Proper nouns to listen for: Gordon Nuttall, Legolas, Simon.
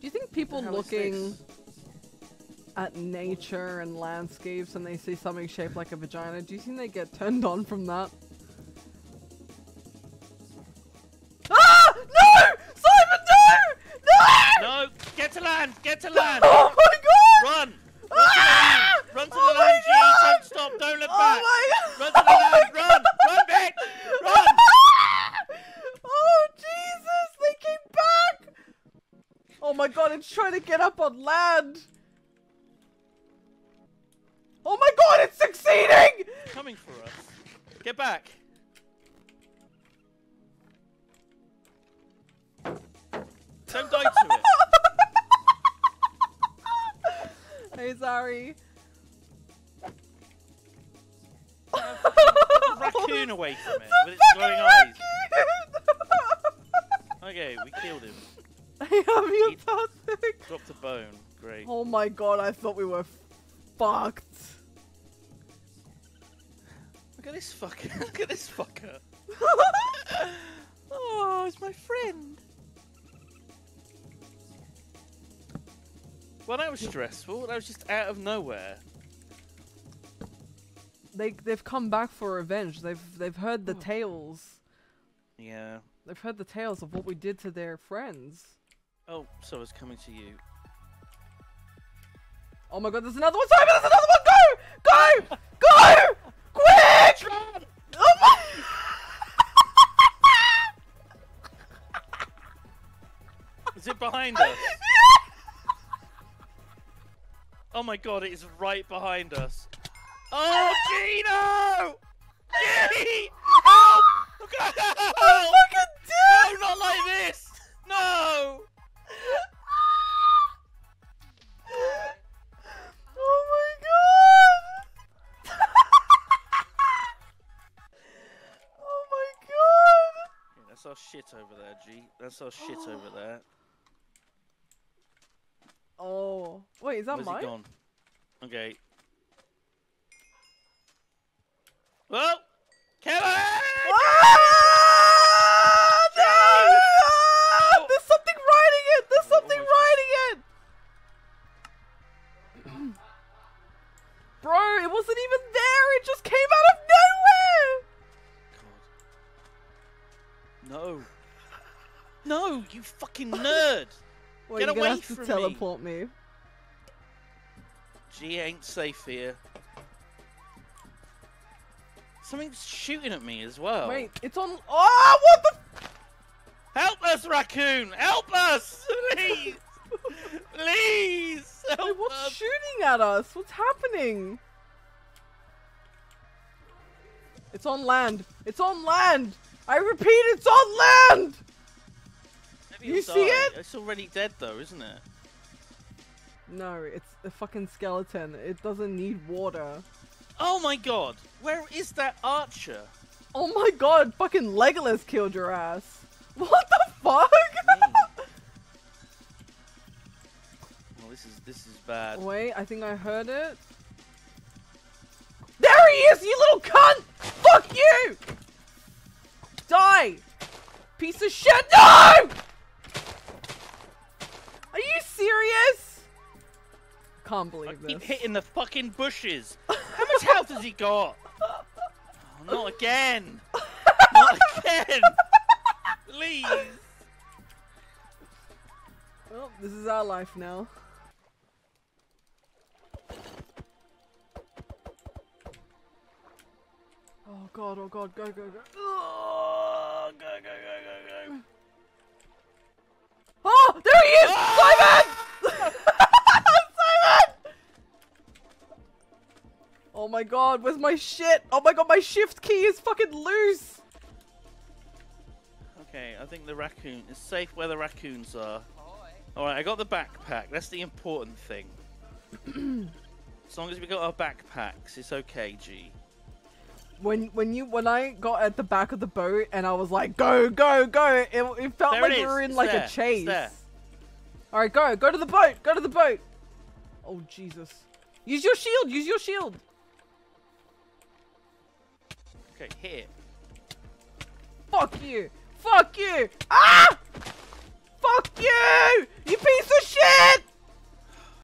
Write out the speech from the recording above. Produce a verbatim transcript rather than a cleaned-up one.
Do you think people looking at nature and landscapes and they see something shaped like a vagina, do you think they get turned on from that? Ah! No! Simon, no! No! No! Get to land! Get to land! Oh my god! Run! Run ah! to the land! Run to oh the land, G! Don't stop! Don't look back! Oh my god! Run to the oh land! Run! Run, run back! Run! Oh my god, it's trying to get up on land! Oh my god, it's succeeding! Coming for us. Get back! Don't die to it! Hey, sorry. Raccoon away from it, with its glowing eyes. Okay, we killed him. I am fantastic. Dropped a bone. Great. Oh my god! I thought we were fucked. Look at this fucker! Look at this fucker! Oh, it's my friend. Well, that was stressful. That was just out of nowhere. They they've come back for revenge. They've they've heard the oh. tales. Yeah. They've heard the tales of what we did to their friends. Oh, so it's coming to you. Oh my god, there's another one! Simon, there's another one! Go! Go! Go! Quick! Oh my! Is it behind us? Oh my god, it is right behind us. Oh, Gino! Gee! Help! Oh, fucking dude! No, not like this! No! Oh my god! Oh my god! Yeah, that's our shit over there, G. That's our shit oh. over there. Oh. Wait, is that Where's mine? It gone? Okay. Whoa! Kevin! Ah! No! Ah! There's something riding it! There's something riding it! Bro, it wasn't even there! It just came out of nowhere! God. No. No, you fucking nerd! Well, Get you're away gonna have from to teleport me. me. G ain't safe here. Something's shooting at me as well. Wait, it's on. Oh, what the? Help us, raccoon! Help us, please! Please! Help Wait, what's us. shooting at us? What's happening? It's on land. It's on land. I repeat, it's on land. Maybe you see die. it? It's already dead, though, isn't it? No, it's a fucking skeleton. It doesn't need water. Oh my god! Where is that archer? Oh my god! Fucking Legolas killed your ass! What the fuck? Mm. Well, this is this is bad. Wait, I think I heard it. There he is, you little cunt! Fuck you! Die! Piece of shit! No! Are you serious? Can't believe I this. I keep hitting the fucking bushes. How much health has he got? Oh, not again! Not again! Please! Well, this is our life now. Oh god, oh god, go, go, go. Oh, go, go, go, go, go. Oh, there he is! Ah! Simon! Oh my god, where's my shit? Oh my god, my shift key is fucking loose! Okay, I think the raccoon is safe where the raccoons are. Alright, I got the backpack. That's the important thing. As long as we got our backpacks, it's okay, G. When when you when I got at the back of the boat and I was like, go, go, go, it, it felt there like it we were in it's like there. a chase. Alright, go, go to the boat, go to the boat! Oh Jesus. Use your shield, use your shield! Okay, here. Fuck you! Fuck you! Ah! Fuck you! You